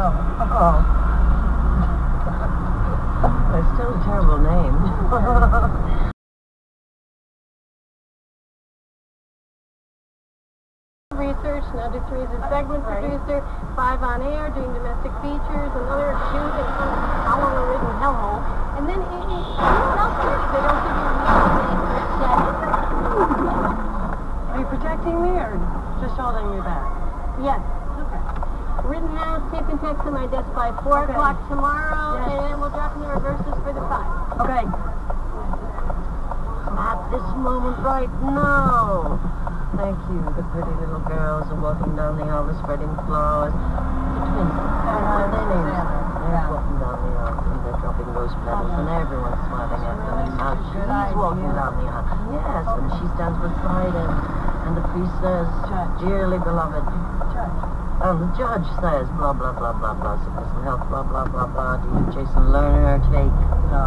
Well, it's still a terrible name. Research, now do 3 as a segment producer, 5 on air, doing domestic features, another 2 that comes out on a written hellhole, and then it's they don't give you anything. Are you protecting me or just holding me back? Yes. Okay. Rittenhouse, tape and text on my desk by 4 o'clock tomorrow, yes. And then we'll drop in the reverses for the 5. Okay. At this moment right now. Thank you, the pretty little girls are walking down the aisle with spreading flowers. The twins, what are their names? They're walking down the aisle and they're dropping rose petals and everyone's smiling at them. And now she's walking down the aisle. Yes, and she stands beside him. And the priest says, dearly beloved. The judge says, blah, blah, blah, blah, blah, sickness and health, blah, blah, blah, blah. Do you, Jason Leonard, take...